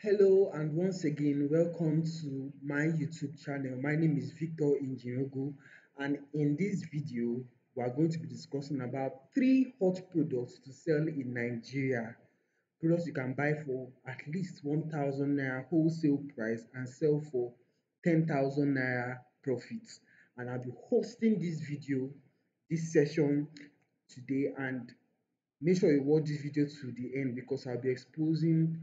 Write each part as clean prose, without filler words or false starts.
Hello, and once again, welcome to my YouTube channel. My name is Victor Njimogu, and in this video, we are going to be discussing about 3 hot products to sell in Nigeria. Products you can buy for at least 1,000 naira wholesale price and sell for 10,000 naira profits. And I'll be hosting this session today, and make sure you watch this video to the end because I'll be exposing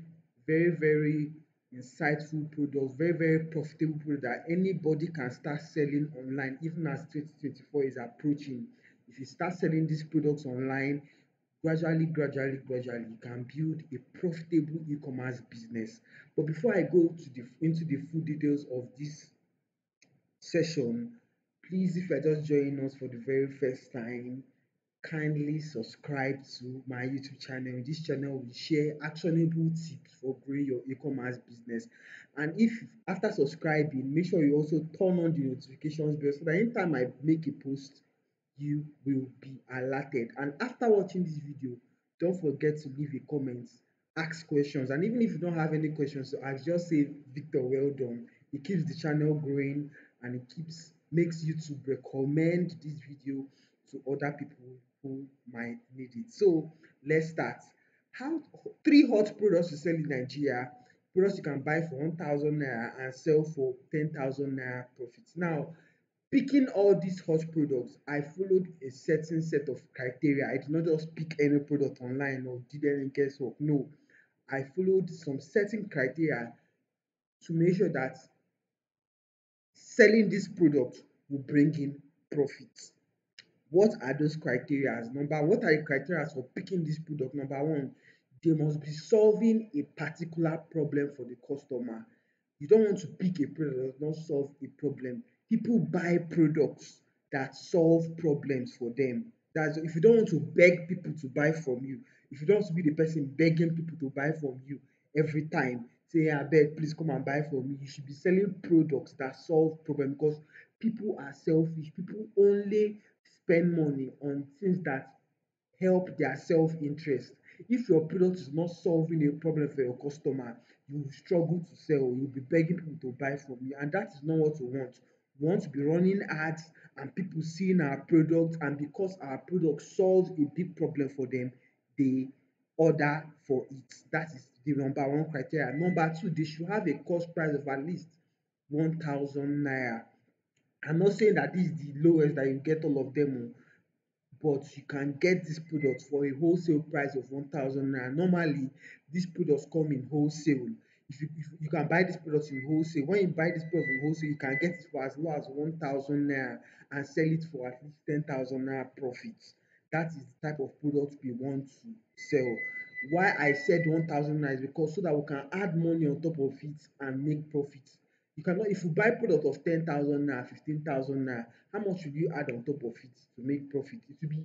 very, very insightful products, very, very profitable products that anybody can start selling online, even as 2024 is approaching. If you start selling these products online, gradually, you can build a profitable e-commerce business. But before I go into the full details of this session, please, if you are just joining us for the very first time, kindly subscribe to my YouTube channel. This channel will share actionable tips for growing your e-commerce business. And if after subscribing, make sure you also turn on the notifications bell so that anytime I make a post, you will be alerted. And after watching this video, don't forget to leave a comment, ask questions, and even if you don't have any questions to ask, just say, Victor, well done. It keeps the channel growing and it makes YouTube recommend this video to other people who might need it. So let's start. How 3 hot products to sell in Nigeria, products you can buy for 1,000 naira and sell for 10,000 naira profits. Now, picking all these hot products, I followed a certain set of criteria. I did not just pick any product online or did any guesswork. No, I followed some certain criteria to make sure that selling this product will bring in profits. What are those criteria? What are the criteria for picking this product? Number 1, they must be solving a particular problem for the customer. You don't want to pick a product that does not solve a problem. People buy products that solve problems for them. That's, if you don't want to beg people to buy from you, if you don't want to be the person begging people to buy from you every time, say, I beg, please come and buy from me. You should be selling products that solve problems because people are selfish. People only spend money on things that help their self-interest. If your product is not solving a problem for your customer, you will struggle to sell. You'll be begging people to buy from you, and that is not what you want. We want to be running ads and people seeing our product, and because our product solves a big problem for them, they order for it. That is the number 1 criteria. Number 2, they should have a cost price of at least 1,000 naira. I'm not saying that this is the lowest that you get all of them, but you can get this product for a wholesale price of 1,000 naira. Normally, these products come in wholesale. If you can buy this product in wholesale, when you buy this product in wholesale, you can get it for as low as 1,000 naira and sell it for at least 10,000 naira profits. That is the type of product we want to sell. Why I said 1,000 naira is because so that we can add money on top of it and make profits. You cannot, if you buy product of 10,000 naira, 15,000 naira, how much will you add on top of it to make profit? It will be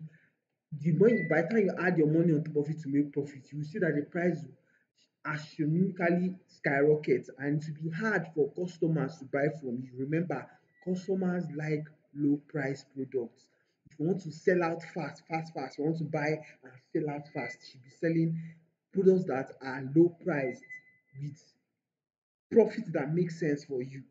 the money. By the time you add your money on top of it to make profit, you will see that the price astronomically skyrockets, and it will be hard for customers to buy from you. Remember, customers like low price products. If you want to sell out fast, you want to buy and sell out fast, you should be selling products that are low priced with profit that makes sense for you.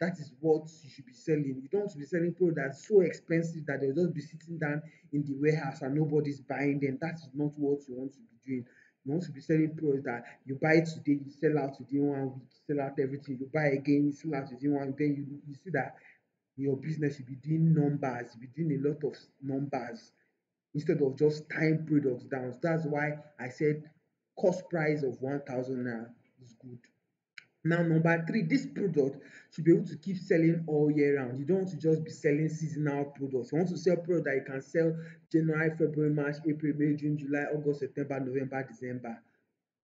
That is what you should be selling. You don't want to be selling products that are so expensive that they'll just be sitting down in the warehouse and nobody's buying them. That is not what you want to be doing. You want to be selling products that you buy today, you sell out today 1 week, you sell out everything, you buy again, you sell out today 1 week, then you see that your business should be doing numbers, you'll be doing a lot of numbers instead of just tying products down. So that's why I said cost price of 1,000 naira is good. Now, number 3, this product should be able to keep selling all year round. You don't want to just be selling seasonal products. You want to sell products that you can sell January, February, March, April, May, June, July, August, September, November, December,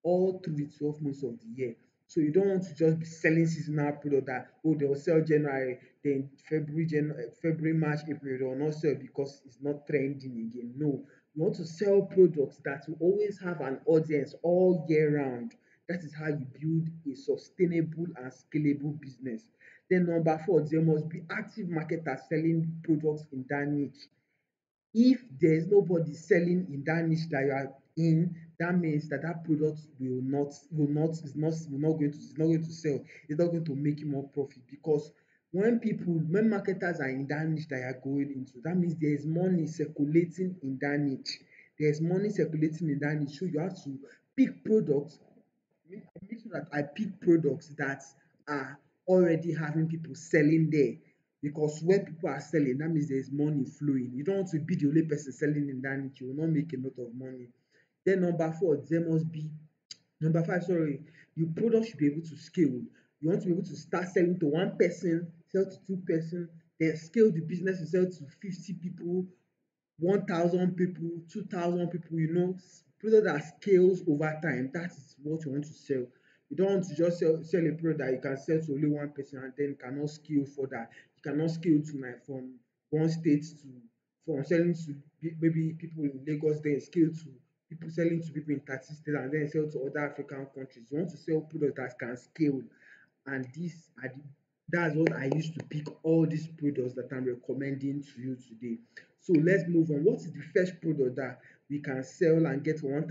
all through the 12 months of the year. So you don't want to just be selling seasonal products that, oh, they'll sell January, then February, March, April, they'll not sell because it's not trending again. No, you want to sell products that will always have an audience all year round. That is how you build a sustainable and scalable business. Then number 4, there must be active marketers selling products in that niche. If there is nobody selling in that niche that you are in, that means that that product is not going to sell. It's not going to make you more profit, because when marketers are in that niche that are going into, that means there is money circulating in that niche. So you have to pick products. Make sure that I pick products that are already having people selling there, because when people are selling, that means there is money flowing. You don't want to be the only person selling in that niche. You will not make a lot of money. Then number five, your product should be able to scale. You want to be able to start selling to one person, sell to two person, then scale the business to sell to 50 people, 1,000 people, 2,000 people, product that scales over time. That is what you want to sell. You don't want to just sell a product that you can sell to only one person and then cannot scale for that. You cannot scale tonight from one state from selling to maybe people in Lagos, then scale to people selling to people in 30 states and then sell to other African countries. You want to sell products that can scale. And that's what I used to pick all these products that I'm recommending to you today. So let's move on. What is the first product that we can sell and get $1,000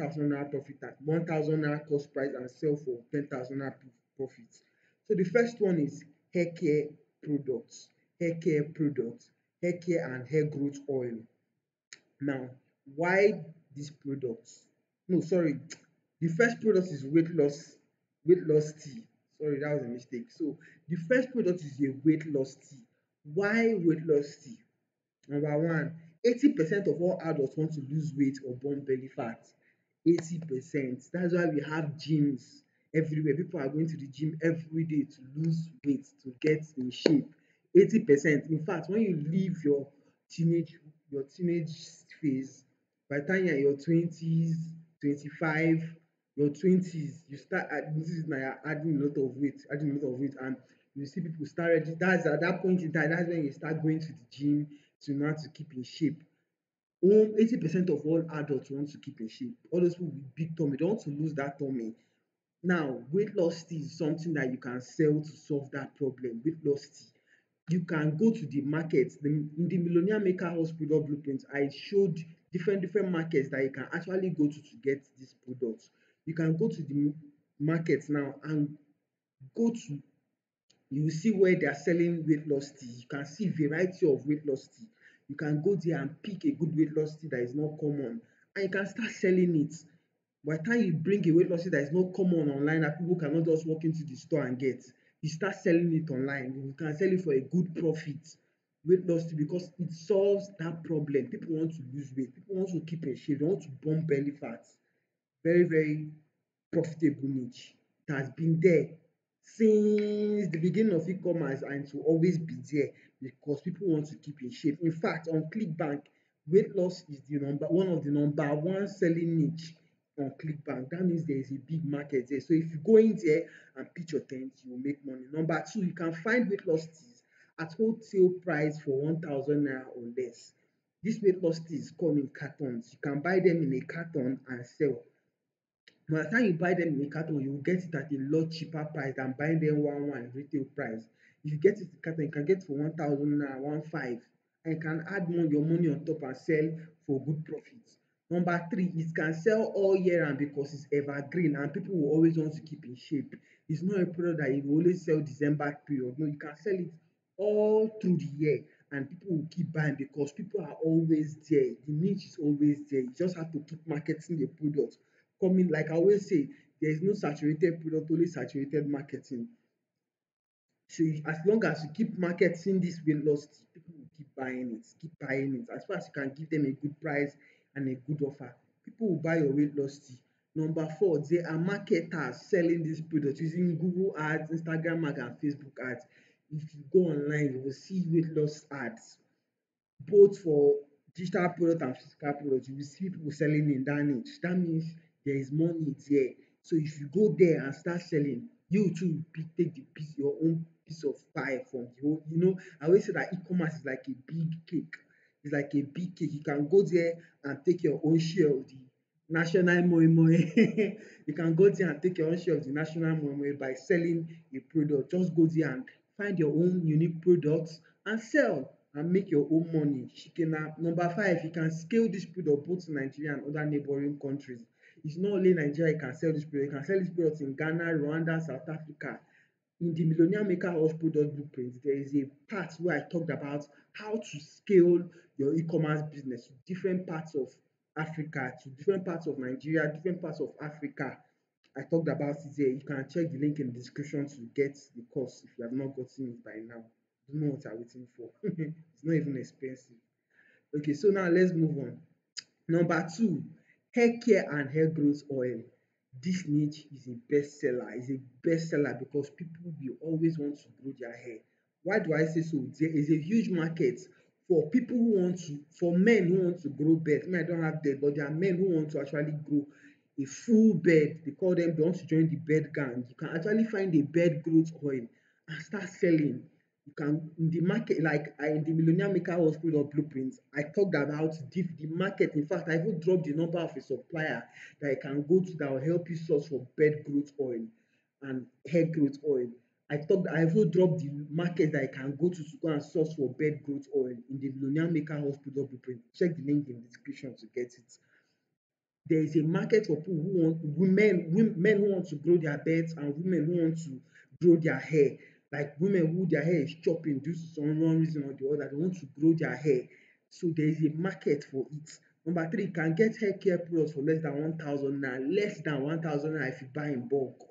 profit at $1,000 cost price and sell for $10,000 profit? So the first one is haircare products. Haircare and hair growth oil. Now, why these products? No, sorry. The first product is weight loss tea. Sorry, that was a mistake. So the first product is a weight loss tea. Why weight loss tea? Number one, 80% of all adults want to lose weight or burn belly fat. 80%. That's why we have gyms everywhere. People are going to the gym every day to lose weight, to get in shape. 80%. In fact, when you leave your teenage phase, by the time you're in your 20s, 25, your 20s, you start adding a lot of weight, and you see people start. That's at that point in time. That's when you start going to the gym to keep in shape. 80% of all adults want to keep in shape. All those people with big tummy, they don't want to lose that tummy. Now, weight loss tea is something that you can sell to solve that problem. Weight loss tea. You can go to the markets. In the Millionaire Maker Hot Product Blueprint, I showed different markets that you can actually go to get these products. You can go to the markets now and you see where they are selling weight loss tea. You can see variety of weight loss tea. You can go there and pick a good weight loss tea that is not common, and you can start selling it. By the time you bring a weight loss tea that is not common online, that people cannot just walk into the store and get, you start selling it online. You can sell it for a good profit. Weight loss tea, because it solves that problem. People want to lose weight. People want to keep in shape. They want to burn belly fat. Very, very profitable niche. It has been there since the beginning of e-commerce, and it will always be there because people want to keep in shape. In fact, on Clickbank, weight loss is one of the number one selling niche on Clickbank. That means there is a big market there. So if you go in there and pitch your tent, you will make money. Number two, you can find weight loss teas at wholesale price for 1,000 naira or less. These weight loss teas come in cartons. You can buy them in a carton and sell. By the time you buy them in a carton, you will get it at a lot cheaper price than buying them one retail price. If you get it in carton, you can get it for 1,000 naira, 1,500, and you can add more your money on top and sell for good profits. Number three, it can sell all year round because it's evergreen and people will always want to keep in shape. It's not a product that you will only sell December period. No, you can sell it all through the year and people will keep buying because people are always there. The niche is always there. You just have to keep marketing the product. Coming, like I always say, there is no saturated product, only saturated marketing. So as long as you keep marketing this weight loss tea, people will keep buying it. As far as you can give them a good price and a good offer, people will buy your weight loss tea. Number four, there are marketers selling this product using Google ads, Instagram ads, and Facebook ads. If you go online, you will see weight loss ads, both for digital product and physical product. You will see people selling in that niche. That means there is money there. So if you go there and start selling, you too take your own piece of pie from the whole. I always say that e-commerce is like a big cake. It's like a big cake. You can go there and take your own share of the national moi moi. You can go there and take your own share of the national moi moi by selling a product. Just go there and find your own unique products and sell and make your own money. Number five, you can scale this product both in Nigeria and other neighboring countries. It's not only Nigeria you can sell this product. You can sell this product in Ghana, Rwanda, South Africa. In the Millionaire Maker Hot Product Blueprint, there is a part where I talked about how to scale your e-commerce business to different parts of Africa, to different parts of Nigeria, different parts of Africa. I talked about it there. You can check the link in the description to get the course if you have not gotten it by now. You know what I'm waiting for. It's not even expensive. Okay, so now let's move on. Number 2, hair care and hair growth oil. This niche is a bestseller. It's a bestseller because people will always want to grow their hair. Why do I say so? There is a huge market for people who want to, for men who want to grow beard. Men, I don't have beard, but there are men who want to actually grow a full beard. They call them, they want to join the beard gang. You can actually find a beard growth oil and start selling. You can, in the market, like in the Millionaire Maker Hot Product Blueprints, I talked about the market. In fact, I even dropped the number of a supplier that you can go to that will help you source for beard growth oil and hair growth oil. I even dropped the market that you can go to go and source for beard growth oil in the Millionaire Maker Hot Product Blueprint. Check the link in the description to get it. There is a market for people who want, men who want to grow their beards and women who want to grow their hair. Like women who their hair is chopping due to some one reason or the other, they want to grow their hair. So there is a market for it. Number 3, you can get hair care products for less than 1,000 naira. Less than 1,000 naira if you buy in bulk.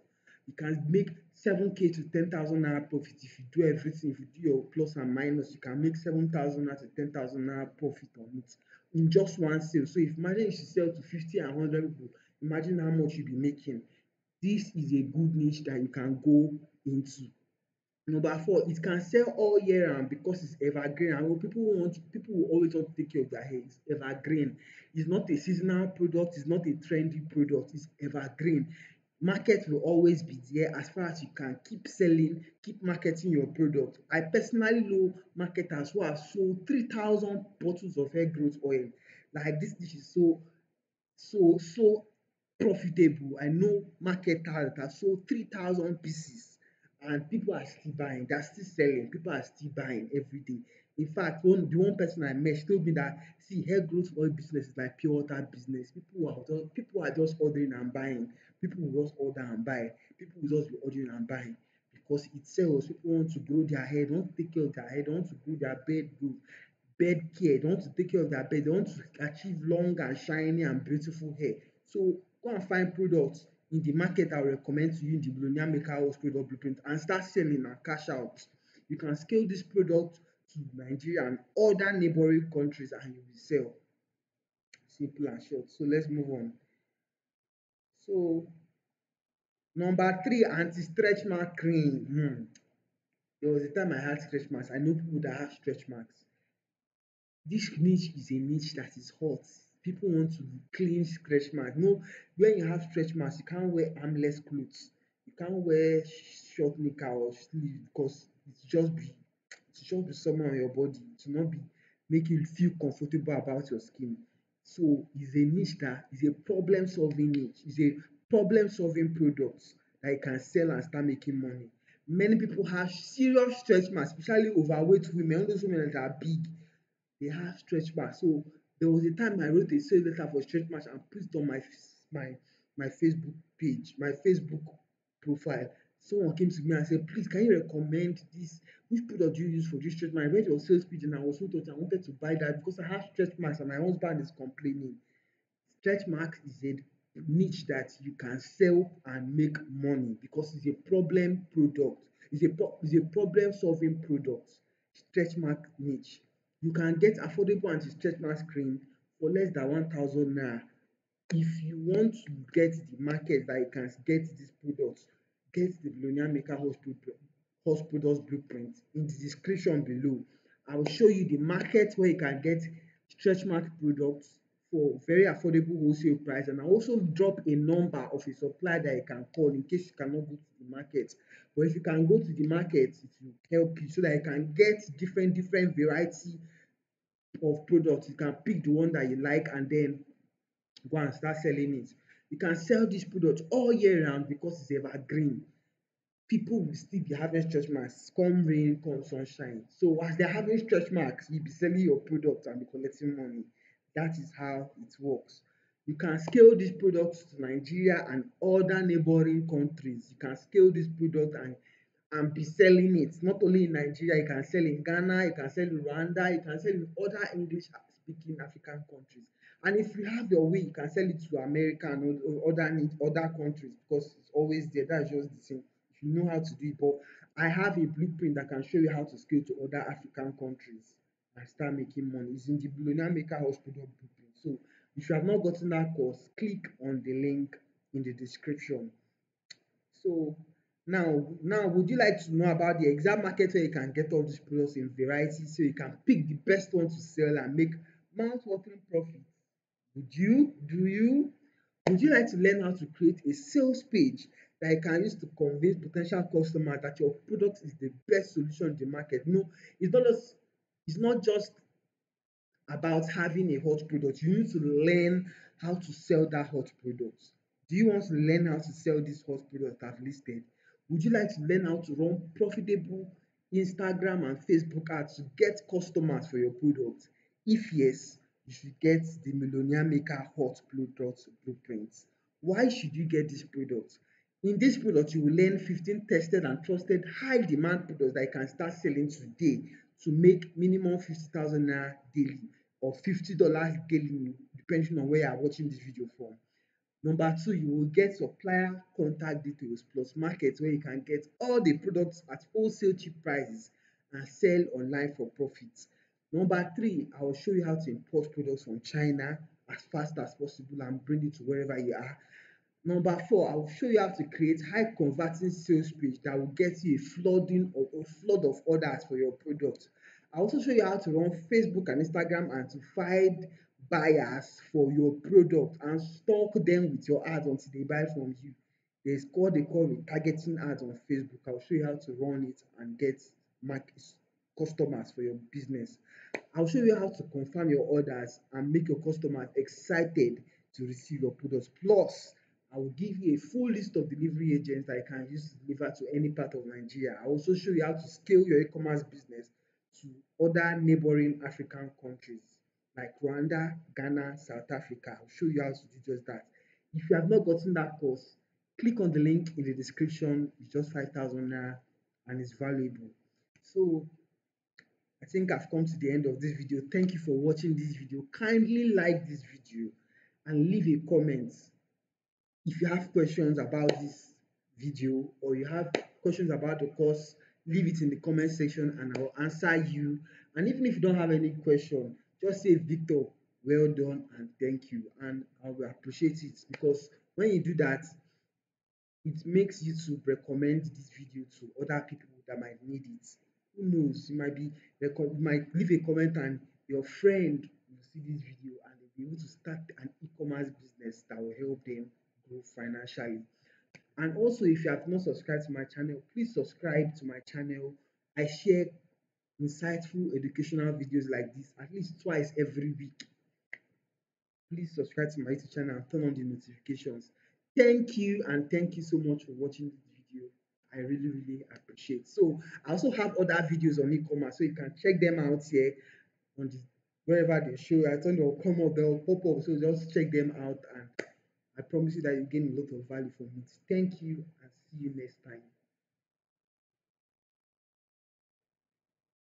You can make 7K to 10,000 naira profit if you do everything. If you do your plus and minus, you can make 7,000 naira to 10,000 naira profit on it in just one sale. So if imagine you should sell to 50 and 100 people, imagine how much you'll be making. This is a good niche that you can go into. Number 4, it can sell all year round because it's evergreen. I know people will always want to take care of their hair. It's evergreen. It's not a seasonal product. It's not a trendy product. It's evergreen. Market will always be there as far as you can keep selling, keep marketing your product. I personally know marketers who have sold 3,000 bottles of hair growth oil. Like this dish is so profitable. I know marketers that have sold 3,000 pieces. And people are still buying. They're still selling. People are still buying every day. In fact, the one person I met told me that, see, hair growth oil business is like pure water business. People are just ordering and buying. People will just order and buy. People will just be ordering and buying because it sells. People want to grow their hair. They want to take care of their hair. They want to grow their bed care. They want to take care of their bed. They want to achieve long and shiny and beautiful hair. So go and find products in the market I recommend to you in the Millionaire Maker Hot Product Blueprint and start selling and cash out. You can scale this product to Nigeria and other neighboring countries and you will sell. Simple and short. So let's move on. So number 3, anti-stretch mark cream. There was a time I had stretch marks. I know people that have stretch marks. This niche is a niche that is hot. People want to clean stretch marks. No, when you have stretch marks, you can't wear armless clothes. You can't wear short knicker or sleeve because it's just be somewhere on your body. It will not be make you feel comfortable about your skin. So it's a niche that is a problem-solving niche. It's a problem-solving product that you can sell and start making money. Many people have serious stretch marks, especially overweight women. All those women that are big, they have stretch marks. So there was a time I wrote a sales letter for stretch marks and put it on my Facebook page, my Facebook profile. Someone came to me and said, please, can you recommend this? Which product do you use for this stretch mark? I read your sales page and I was so touched. I wanted to buy that because I have stretch marks and my husband is complaining. Stretch marks is a niche that you can sell and make money because it's a problem product. It's a problem-solving product. Stretch mark niche. You can get affordable anti-stretch mark cream for less than 1,000 naira. If you want to get the market that you can get these products, get the Millionaire Maker Hot Products Blueprint in the description below. I will show you the market where you can get stretch mark products for very affordable wholesale price, and I also drop a number of a supplier that you can call in case you cannot go to the market. But if you can go to the market, it will help you so that you can get different variety of products. You can pick the one that you like and then go and start selling it. You can sell this product all year round because it's evergreen. People will still be having stretch marks, come rain, come sunshine. So as they're having stretch marks, you'll be selling your product and be collecting money. That is how it works. You can scale these products to Nigeria and other neighboring countries. You can scale this product and be selling it. Not only in Nigeria, you can sell in Ghana, you can sell in Rwanda, you can sell in other English-speaking African countries. And if you have your way, you can sell it to America and other countries, because it's always there. That's just the same. If you know how to do it, but I have a blueprint that can show you how to scale to other African countries and start making money. It's in the Millionaire Maker Hot Product Blueprint. So if you have not gotten that course, click on the link in the description. So now would you like to know about the exact market where you can get all these products in variety so you can pick the best one to sell and make mouth-watering profits? Would you like to learn how to create a sales page that you can use to convince potential customers that your product is the best solution in the market? No, it's not just about having a hot product. You need to learn how to sell that hot product. Do you want to learn how to sell this hot product I've listed? Would you like to learn how to run profitable Instagram and Facebook ads to get customers for your product? If yes, you should get the Millionaire Maker Hot Product Blueprint. Why should you get this product? In this product, you will learn 15 tested and trusted high demand products that you can start selling today to make minimum 50,000 naira daily or $50 daily, depending on where you are watching this video from. Number 2, you will get supplier contact details plus markets where you can get all the products at wholesale cheap prices and sell online for profit. Number 3, I will show you how to import products from China as fast as possible and bring it to wherever you are. Number 4, I will show you how to create high converting sales page that will get you a flood of orders for your product. I will also show you how to run Facebook and Instagram and to find buyers for your product and stalk them with your ads until they buy from you. There's what they call retargeting ads on Facebook. I'll show you how to run it and get customers for your business. I'll show you how to confirm your orders and make your customers excited to receive your products. Plus, I will give you a full list of delivery agents that you can use to deliver to any part of Nigeria. I'll also show you how to scale your e-commerce business to other neighboring African countries like Rwanda, Ghana, South Africa. I'll show you how to do just that. If you have not gotten that course, click on the link in the description. It's just 5,000 naira and it's valuable. So I think I've come to the end of this video. Thank you for watching this video. Kindly like this video and leave a comment. If you have questions about this video or you have questions about the course, leave it in the comment section and I will answer you. And even if you don't have any question, just say, Victor, well done and thank you. And I will appreciate it, because when you do that, it makes YouTube recommend this video to other people that might need it. Who knows? You might leave a comment and your friend will see this video and they'll be able to start an e-commerce business that will help them grow financially. And also, if you have not subscribed to my channel, please subscribe to my channel. I share insightful educational videos like this at least twice every week. Please subscribe to my YouTube channel and turn on the notifications. Thank you, and thank you so much for watching this video. I really, really appreciate. So I also have other videos on e-commerce, so you can check them out here on the wherever they show. I think they'll come up, they'll pop up. So just check them out, and I promise you that you gain a lot of value from it. Thank you and see you next time.